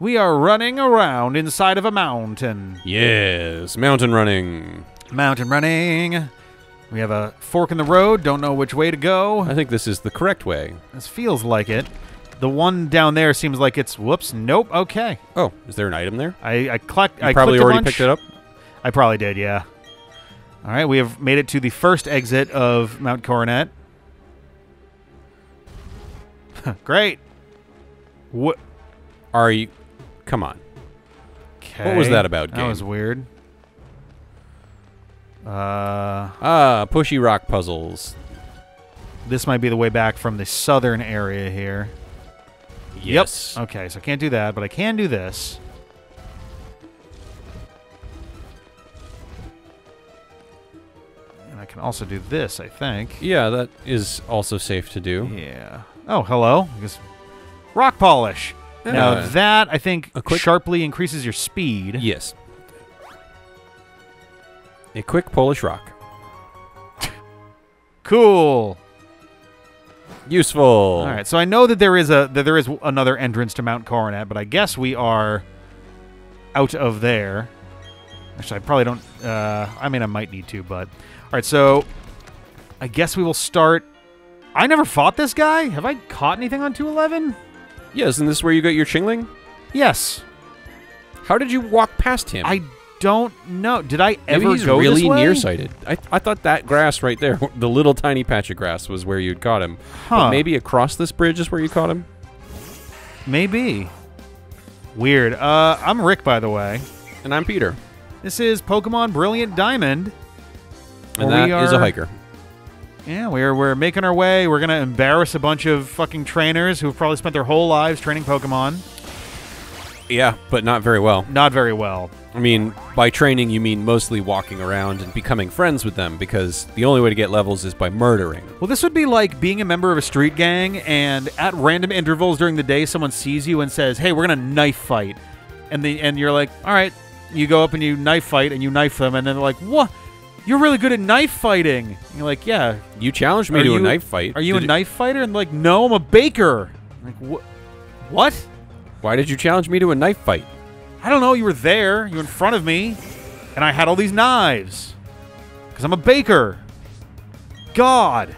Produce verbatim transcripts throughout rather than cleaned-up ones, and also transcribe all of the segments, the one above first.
We are running around inside of a mountain. Yes, mountain running. Mountain running. We have a fork in the road. Don't know which way to go. I think this is the correct way. This feels like it. The one down there seems like it's, whoops, nope, okay. Oh, is there an item there? I, I, cl- I probably already picked it up? I probably did, yeah. All right, we have made it to the first exit of Mount Coronet. Great. What? Are you... Come on. Kay. What was that about, game? That was weird. Uh, ah, pushy rock puzzles. This might be the way back from the southern area here. Yes. Yep. Okay, so I can't do that, but I can do this. And I can also do this, I think. Yeah, that is also safe to do. Yeah. Oh, hello. I guess rock polish. Yeah. Now that, I think, sharply increases your speed. Yes. A quick Polish rock. Cool. Useful. All right, so I know that there is a that there is another entrance to Mount Coronet, but I guess we are out of there. Actually, I probably don't. Uh, I mean, I might need to, but all right. So I guess we will start. I never fought this guy. Have I caught anything on two eleven? Yeah, isn't this where you got your Chingling? Yes. How did you walk past him? I don't know. Did I ever Maybe he's go really this way? Nearsighted. I th I thought that grass right there, the little tiny patch of grass, was where you'd caught him. Huh. But maybe across this bridge is where you caught him. Maybe. Weird. Uh, I'm Rick, by the way, and I'm Peter. This is Pokemon Brilliant Diamond, and that are... is a hiker. Yeah, we're we're making our way. We're gonna embarrass a bunch of fucking trainers who've probably spent their whole lives training Pokemon. Yeah, but not very well. Not very well. I mean, by training, you mean mostly walking around and becoming friends with them, because the only way to get levels is by murdering. Well, this would be like being a member of a street gang, and at random intervals during the day, someone sees you and says, hey, we're going to knife fight. And the and you're like, all right. You go up and you knife fight, and you knife them, and then they're like, what? You're really good at knife fighting. And you're like, yeah. You challenged me to a knife fight. Are you a knife fighter? And like, no, I'm a baker. I'm like, what? What? Why did you challenge me to a knife fight? I don't know. You were there. You were in front of me. And I had all these knives. Because I'm a baker. God.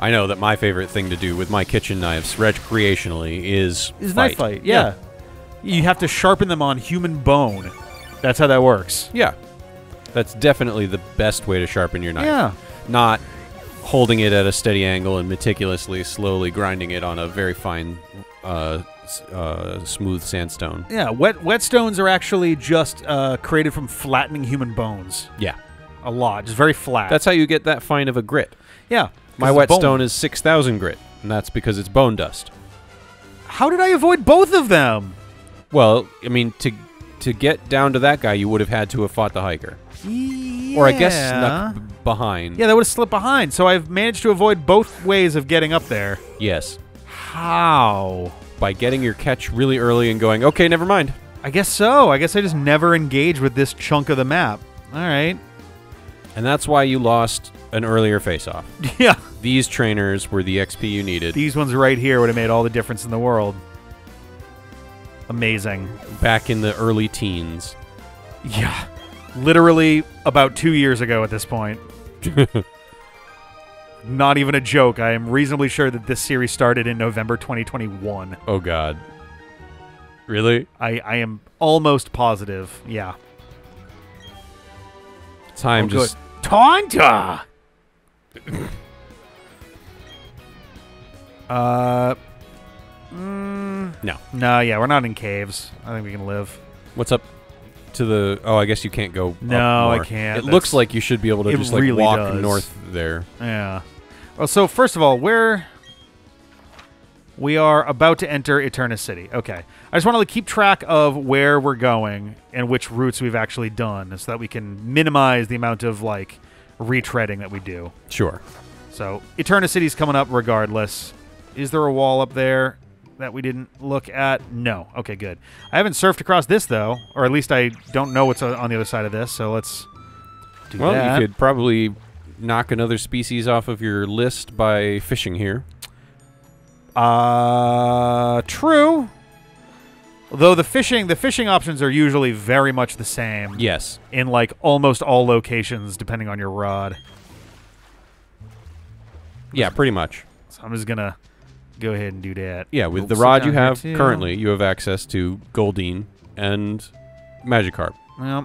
I know that my favorite thing to do with my kitchen knives recreationally is Is fight. knife fight, yeah. yeah. You have to sharpen them on human bone. That's how that works. Yeah. That's definitely the best way to sharpen your knife. Yeah. Not holding it at a steady angle and meticulously, slowly grinding it on a very fine... Uh, uh, smooth sandstone. Yeah, wet whetstones are actually just uh, created from flattening human bones. Yeah, a lot, just very flat. That's how you get that fine of a grit. Yeah, my whetstone is six thousand grit, and that's because it's bone dust. How did I avoid both of them? Well, I mean, to to get down to that guy, you would have had to have fought the hiker, yeah. or I guess snuck b behind. Yeah, that would have slipped behind. So I've managed to avoid both ways of getting up there. Yes. How? By getting your catch really early and going, okay, never mind. I guess so. I guess I just never engage with this chunk of the map. All right. And that's why you lost an earlier face-off. Yeah. These trainers were the X P you needed. These ones right here would have made all the difference in the world. Amazing. Back in the early teens. Yeah. Literally about two years ago at this point. Not even a joke. I am reasonably sure that this series started in November twenty twenty-one. Oh, God. Really? I, I am almost positive. Yeah. Time oh, just... Taunta! uh... Mm, no. No, yeah, we're not in caves. I think we can live. What's up to the... Oh, I guess you can't go No, up more. I can't. It That's, looks like you should be able to just, like, really walk does. north there. Yeah. Well, so, first of all, we're... We are about to enter Eterna City. Okay. I just want to like, keep track of where we're going and which routes we've actually done so that we can minimize the amount of, like, retreading that we do. Sure. So, Eterna City's coming up regardless. Is there a wall up there that we didn't look at? No. Okay, good. I haven't surfed across this, though. Or at least I don't know what's on the other side of this, so let's do well, that. Well, you could probably... knock another species off of your list by fishing here. Uh, true. Though the fishing, the fishing options are usually very much the same. Yes. In like almost all locations, depending on your rod. Yeah, pretty much. So I'm just gonna go ahead and do that. Yeah, with we'll the rod you have currently, you have access to Goldeen and Magikarp. Yep.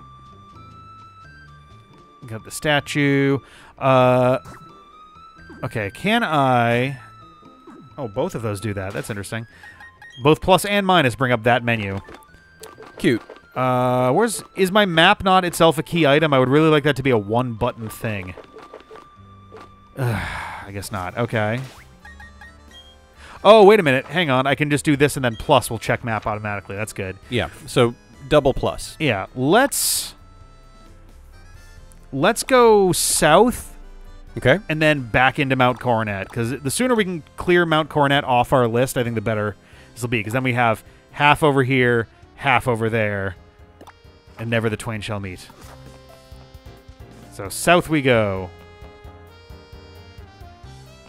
Got the statue. Uh, okay, can I... Oh, both of those do that. That's interesting. Both plus and minus bring up that menu. Cute. Uh, where's... Is my map not itself a key item? I would really like that to be a one-button thing. Ugh, I guess not. Okay. Oh, wait a minute. Hang on. I can just do this and then plus will check map automatically. That's good. Yeah, so double plus. Yeah, let's... Let's go south. Okay. And then back into Mount Coronet. Because the sooner we can clear Mount Coronet off our list, I think the better this will be. Because then we have half over here, half over there, and never the twain shall meet. So south we go.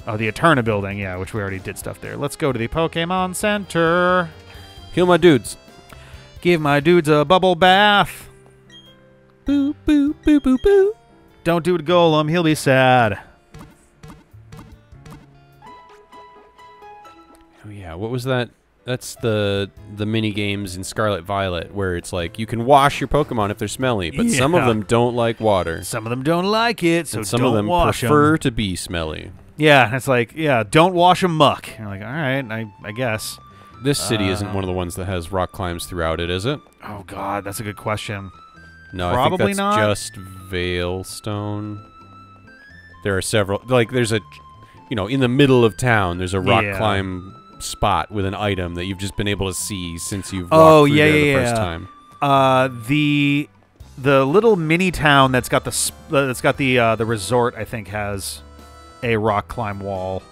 Oh, the Eterna building, yeah, which we already did stuff there. Let's go to the Pokemon Center. Heal my dudes. Give my dudes a bubble bath. Boo, boo, boo, boo, boo. Don't do it, Golem. He'll be sad. Oh, yeah. What was that? That's the the mini games in Scarlet Violet where it's like you can wash your Pokemon if they're smelly, but yeah. Some of them don't like water. Some of them don't like it, so and some don't of them wash prefer them. to be smelly. Yeah, and it's like, yeah, don't wash a Muk. And you're like, all right, I, I guess. This city uh, isn't one of the ones that has rock climbs throughout it, is it? Oh, God, that's a good question. No, probably I think that's not. Just Veilstone. There are several. Like, there's a, you know, in the middle of town, there's a rock yeah. climb spot with an item that you've just been able to see since you've walked oh, through yeah, there yeah, the yeah. first time. Uh, the the little mini town that's got the uh, that's got the uh, the resort, I think, has a rock climb wall.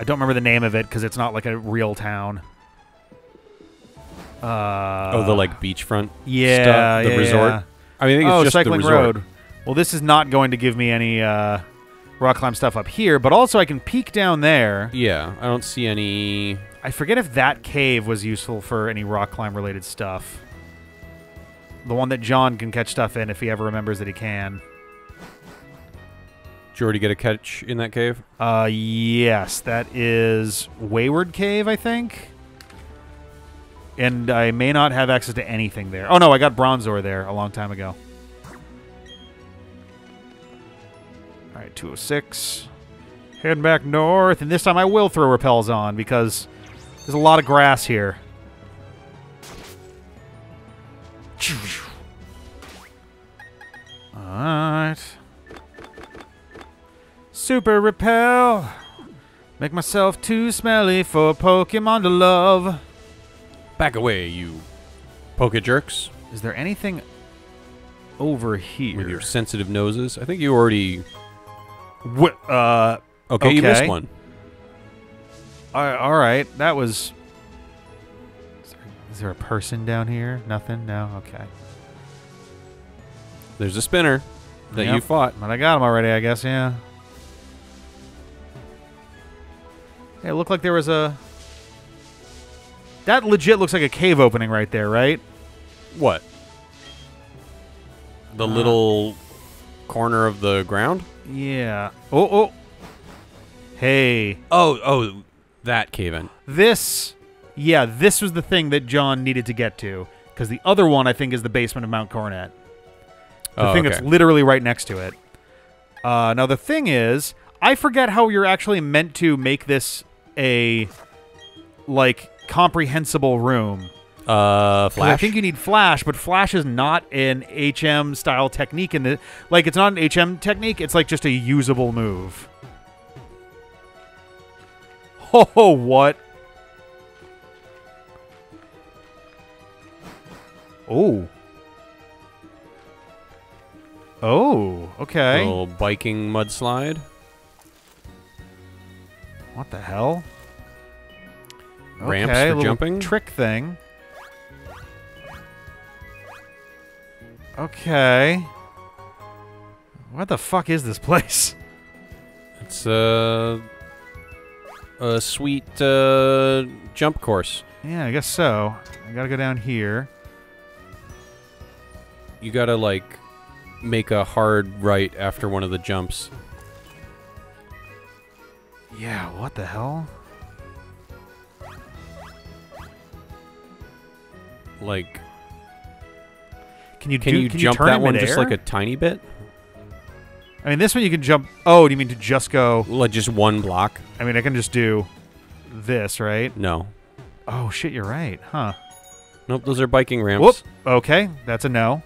I don't remember the name of it because it's not like a real town. Uh, oh, the like beachfront yeah, stuff, the yeah, resort. Yeah. I mean, I think it's oh, just cycling the resort. Road. Well, this is not going to give me any uh, rock climb stuff up here, but also I can peek down there. Yeah, I don't see any. I forget if that cave was useful for any rock climb related stuff. The one that John can catch stuff in if he ever remembers that he can. Did you already get a catch in that cave? Uh, yes, that is Wayward Cave, I think. And I may not have access to anything there. Oh, no, I got Bronzor there a long time ago. All right, two oh six. Heading back north. And this time I will throw repels on because there's a lot of grass here. All right. Super repel. Make myself too smelly for Pokemon to love. Back away, you Pokejerks. Is there anything over here? With your sensitive noses? I think you already... What? Uh, okay, okay, you missed one. Uh, all right, that was... Is there, is there a person down here? Nothing? No? Okay. There's a spinner that yep. you fought. But I got him already, I guess, yeah. Hey, it looked like there was a... That legit looks like a cave opening right there, right? What? The uh, little corner of the ground? Yeah. Oh, oh. Hey. Oh, oh, that cave in. This, yeah, this was the thing that John needed to get to. Because the other one, I think, is the basement of Mount Coronet. The oh, thing okay. that's literally right next to it. Uh, now, the thing is, I forget how you're actually meant to make this a, like... comprehensible room. Uh, Flash? I think you need Flash, but Flash is not an H M style technique in the like it's not an H M technique, it's like just a usable move. Oh, what? Oh. Oh, okay. A little biking mudslide. What the hell? Ramps okay, for jumping? Trick thing. Okay. What the fuck is this place? It's uh, a sweet uh, jump course. Yeah, I guess so. I gotta go down here. You gotta, like, make a hard right after one of the jumps. Yeah, what the hell? Like... Can you, can do, you can jump you that one air? Just, like, a tiny bit? I mean, this one you can jump... Oh, do you mean to just go... Like, just one block? I mean, I can just do this, right? No. Oh, shit, you're right. Huh. Nope, those are biking ramps. Whoop. Okay, that's a no.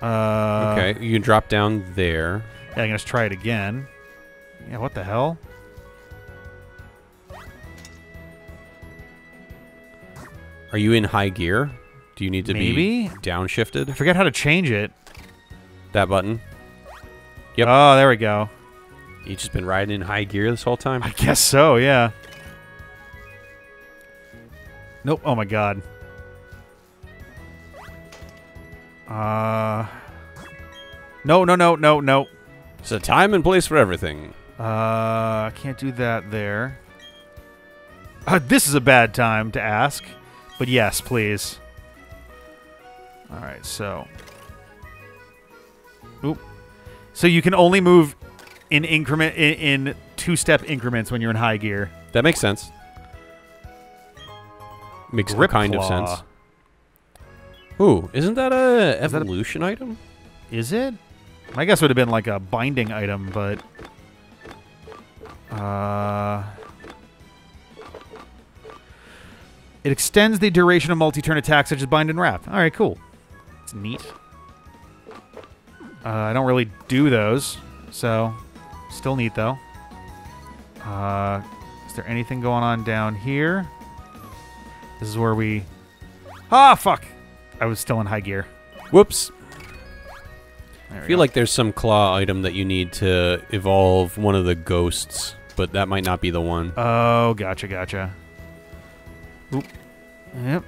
Uh, okay, you can drop down there. Yeah, I'm going to try it again. Yeah, what the hell? Are you in high gear? Do you need to Maybe? be downshifted? I forget how to change it. That button. Yep. Oh, there we go. You've just been riding in high gear this whole time? I guess so, yeah. Nope. Oh, my God. Uh... No, no, no, no, no. It's a time and place for everything. Uh, I can't do that there. Uh, this is a bad time to ask, but yes, please. All right, so... Oop. So you can only move in increment in, in two-step increments when you're in high gear. That makes sense. Makes Grip kind claw. of sense. Ooh, isn't that a evolution is that a, item? Is it? I guess it would have been like a binding item, but... Uh, it extends the duration of multi-turn attacks such as bind and wrap. All right, cool. It's neat. Uh, I don't really do those, so... Still neat, though. Uh, is there anything going on down here? This is where we... Ah, fuck! I was still in high gear. Whoops. I feel go. like there's some claw item that you need to evolve one of the ghosts, but that might not be the one. Oh, gotcha, gotcha. Oop. Yep.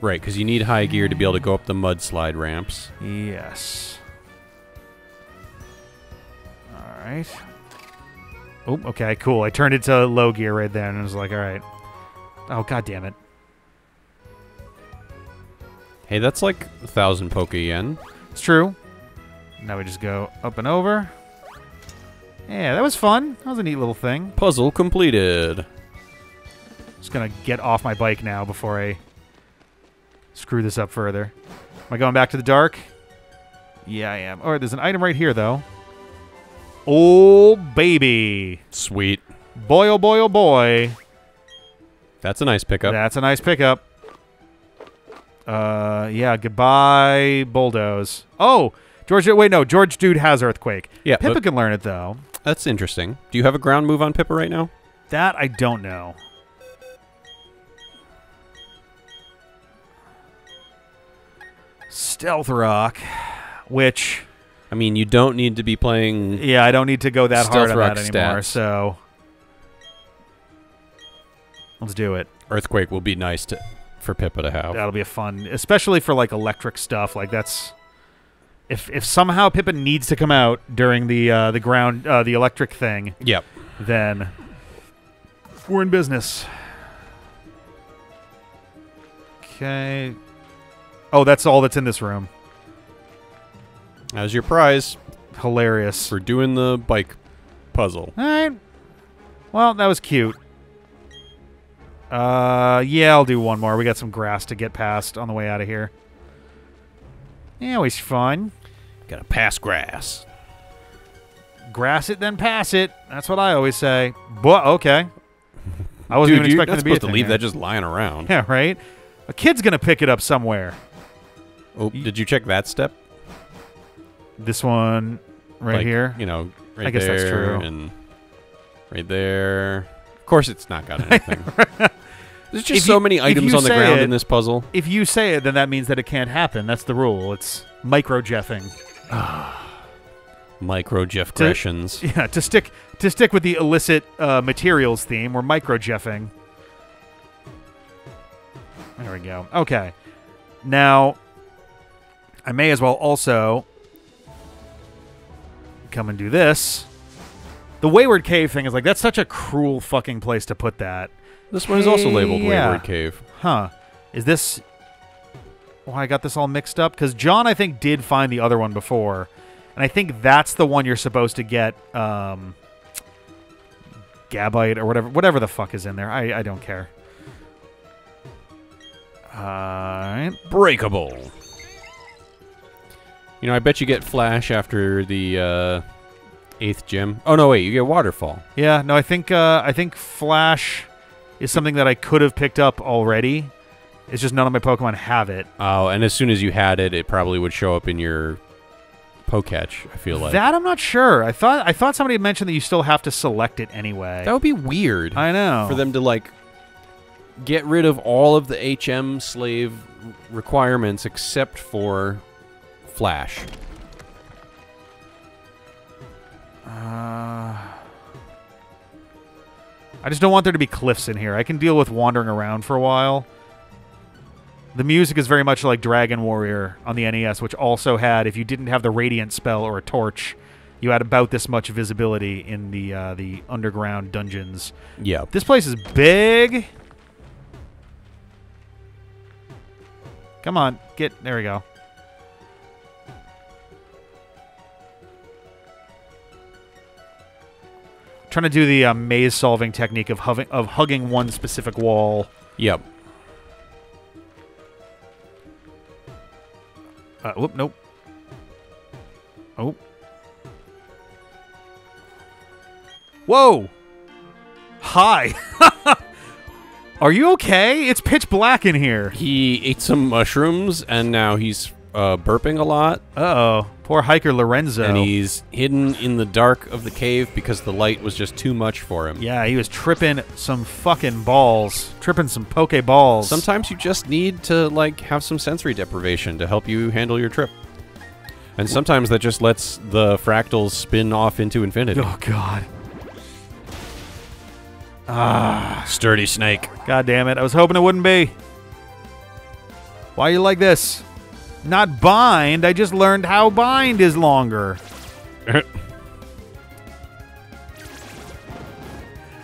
Right, because you need high gear to be able to go up the mudslide ramps. Yes. All right. Oh, okay, cool. I turned it to low gear right there, and I was like, all right. Oh, god damn it. Hey, that's like a thousand Poke Yen. It's true. Now we just go up and over. Yeah, that was fun. That was a neat little thing. Puzzle completed. Just gonna get off my bike now before I screw this up further. Am I going back to the dark? Yeah, I am. All right, there's an item right here, though. Oh, baby. Sweet. Boy, oh, boy, oh, boy. That's a nice pickup. That's a nice pickup. Uh, yeah, goodbye, Bulldoze. Oh, George, wait, no, George Dude has Earthquake. Yeah, Pippa can learn it, though. That's interesting. Do you have a ground move on Pippa right now? That I don't know. Stealth Rock, which... I mean, you don't need to be playing. Yeah, I don't need to go that hard on that anymore. Stats. So let's do it. Earthquake will be nice to for Pippa to have. That'll be a fun, especially for like electric stuff. Like that's if if somehow Pippa needs to come out during the uh, the ground uh, the electric thing. Yep. Then we're in business. Okay. Oh, that's all that's in this room. How's your prize? Hilarious. For doing the bike puzzle. All right. Well, that was cute. Uh, yeah, I'll do one more. We got some grass to get past on the way out of here. Yeah, always fun. Gotta pass grass. Grass it, then pass it. That's what I always say. But okay. I wasn't Dude, even expecting to be. You're not supposed to leave here. that just lying around. Yeah, right? A kid's gonna pick it up somewhere. Oh, you, did you check that step? This one right like, here? You know, right I guess there. That's true. And right there. Of course it's not got anything. There's just if so you, many items on the ground it, in this puzzle. If you say it, then that means that it can't happen. That's the rule. It's micro-jeffing. Micro-jeff questions. Yeah, to stick, to stick with the illicit uh, materials theme, we're micro-jeffing. There we go. Okay. Now, I may as well also... come and do this. The Wayward Cave thing is like, that's such a cruel fucking place to put that. This one is also labeled yeah. Wayward Cave. Huh. Is this... Well, I got this all mixed up? Because John, I think, did find the other one before. And I think that's the one you're supposed to get um, Gabite or whatever whatever the fuck is in there. I, I don't care. Uh, breakable. You know, I bet you get Flash after the uh, eighth gym. Oh, no, wait. You get Waterfall. Yeah, no, I think, uh, I think Flash is something that I could have picked up already. It's just none of my Pokemon have it. Oh, and as soon as you had it, it probably would show up in your Poketch, I feel like. That I'm not sure. I thought I thought somebody had mentioned that you still have to select it anyway. That would be weird. I know. For them to, like, get rid of all of the H M slave requirements except for Flash. Uh... I just don't want there to be cliffs in here. I can deal with wandering around for a while. The music is very much like Dragon Warrior on the N E S, which also had, if you didn't have the Radiant spell or a torch, you had about this much visibility in the uh, the underground dungeons. Yeah. This place is big. Come on, get, there we go. I'm trying to do the uh, maze-solving technique of, hoving, of hugging one specific wall. Yep. Uh, whoop, nope. Oh. Whoa! Hi! Are you okay? It's pitch black in here. He ate some mushrooms, and now he's uh, burping a lot. Uh-oh. Poor hiker Lorenzo. And he's hidden in the dark of the cave because the light was just too much for him. Yeah, he was tripping some fucking balls. Tripping some poke balls. Sometimes you just need to, like, have some sensory deprivation to help you handle your trip. And sometimes that just lets the fractals spin off into infinity. Oh, God. Ah. Sturdy snake. God damn it. I was hoping it wouldn't be. Why are you like this? Not bind, I just learned how bind is longer.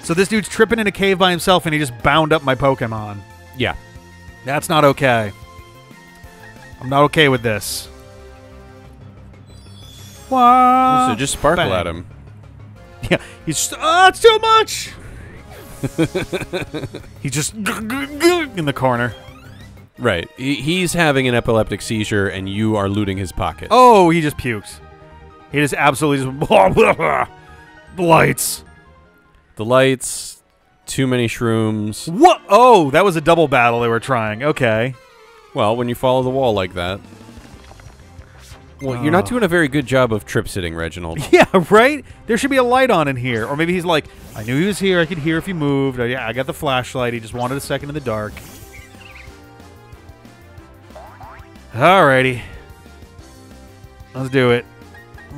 So this dude's tripping in a cave by himself and he just bound up my Pokemon. Yeah. That's not okay. I'm not okay with this. What? So just sparkle Bang. At him. Yeah, he's just, oh, it's too much! He's just in the corner. Right. He's having an epileptic seizure, and you are looting his pocket. Oh, he just pukes. He just absolutely just... Blah, blah, blah. The lights. The lights. Too many shrooms. What? Oh, that was a double battle they were trying. Okay. Well, when you follow the wall like that. Well, uh. you're not doing a very good job of trip sitting, Reginald. Yeah, right? There should be a light on in here. Or maybe he's like, I knew he was here. I could hear if he moved. I, yeah, I got the flashlight. He just wanted a second in the dark. Alrighty. Let's do it.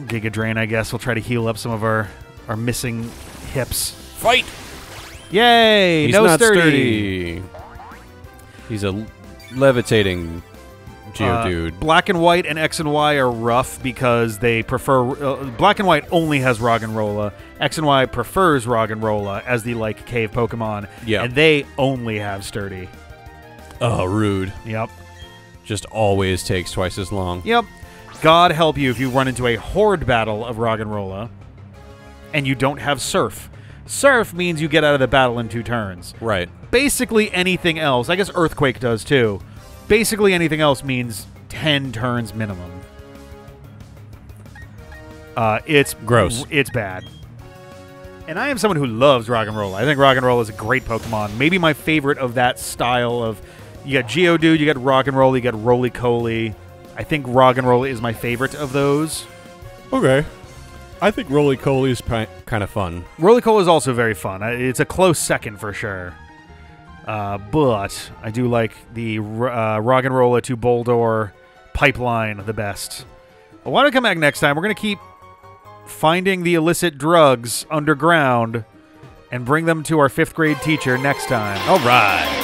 Giga Drain, I guess. We'll try to heal up some of our, our missing hips. Fight! Yay! He's no not sturdy. sturdy. He's a levitating Geodude. Uh, black and white and X and Y are rough because they prefer... Uh, black and white only has Roggenrola. X and Y prefers Roggenrola as the, like, cave Pokemon. Yeah. And they only have sturdy. Oh, rude. Yep. Just always takes twice as long. Yep. God help you if you run into a horde battle of Roggenrola and you don't have Surf. Surf means you get out of the battle in two turns. Right. Basically anything else, I guess Earthquake does too, basically anything else means ten turns minimum. Uh, it's... Gross. It's bad. And I am someone who loves Roggenrola. I think Roggenrola is a great Pokemon. Maybe my favorite of that style of... You got Geodude, you got Roggenrola, you got Roly-Coly. I think Roggenrola is my favorite of those. Okay. I think Roly-Coly is kind of fun. Roly-Coly is also very fun. It's a close second for sure. Uh, but I do like the uh, Roggenrola to Boldore pipeline the best. Well, why don't we come back next time? We're going to keep finding the illicit drugs underground and bring them to our fifth grade teacher next time. All right.